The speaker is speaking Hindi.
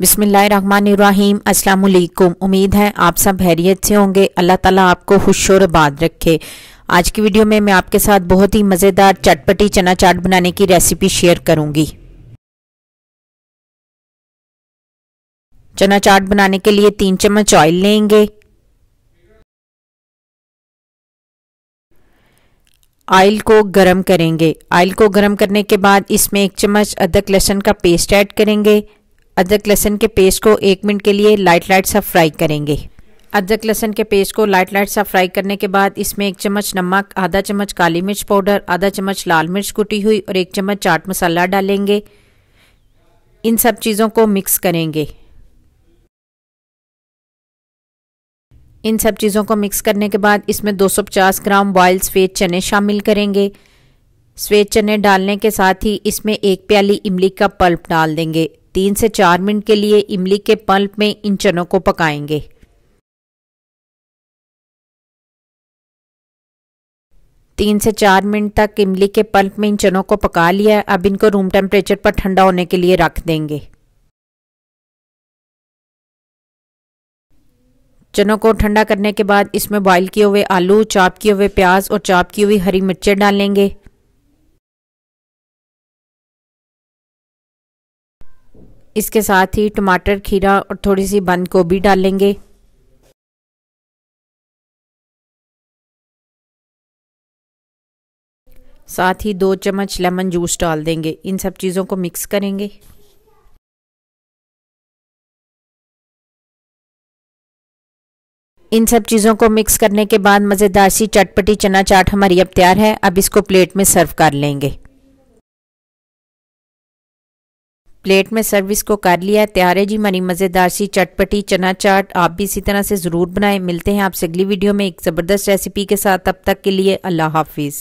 बिस्मिल्लाहिर्रहमानिर्रहीम, अस्सलाम वालेकुम। उम्मीद है आप सब खैरियत से होंगे। अल्लाह ताला आपको खुश और आबाद रखे। आज की वीडियो में मैं आपके साथ बहुत ही मज़ेदार चटपटी चना चाट बनाने की रेसिपी शेयर करूंगी। चना चाट बनाने के लिए 3 चम्मच ऑयल लेंगे। ऑयल को गर्म करेंगे। ऑयल को गर्म करने के बाद इसमें 1 चम्मच अदरक लहसुन का पेस्ट ऐड करेंगे। अदरक लहसुन के पेस्ट को 1 मिनट के लिए लाइट सा फ्राई करेंगे। अदरक लहसुन के पेस्ट को लाइट सा फ्राई करने के बाद इसमें 1 चम्मच नमक, आधा चम्मच काली मिर्च पाउडर, आधा चम्मच लाल मिर्च कुटी हुई और 1 चम्मच चाट मसाला डालेंगे। इन सब चीज़ों को मिक्स करेंगे। इन सब चीज़ों को मिक्स करने के बाद इसमें 250 ग्राम बॉइल्ड सफ़ेद चने शामिल करेंगे। सफ़ेद चने डालने के साथ ही इसमें 1 प्याली इमली का पल्प डाल देंगे। 3 से 4 मिनट के लिए इमली के पल्प में इन चनों को पकाएंगे। तीन से चार मिनट तक इमली के पल्प में इन चनों को पका लिया है। अब इनको रूम टेम्परेचर पर ठंडा होने के लिए रख देंगे। चनों को ठंडा करने के बाद इसमें बॉईल किए हुए आलू, चॉप किए हुए प्याज और चॉप की हुई हरी मिर्चें डालेंगे। इसके साथ ही टमाटर, खीरा और थोड़ी सी बंद गोभी डालेंगे। साथ ही 2 चम्मच लेमन जूस डाल देंगे। इन सब चीज़ों को मिक्स करेंगे। इन सब चीज़ों को मिक्स करने के बाद मज़ेदार सी चटपटी चना चाट हमारी अब तैयार है। अब इसको प्लेट में सर्व कर लेंगे। प्लेट में सर्व इसको कर लिया है। तैयार है जी हमारी मज़ेदार सी चटपटी चना चाट। आप भी इसी तरह से ज़रूर बनाएं। मिलते हैं आपसे अगली वीडियो में एक ज़बरदस्त रेसिपी के साथ। तब तक के लिए अल्लाह हाफिज़।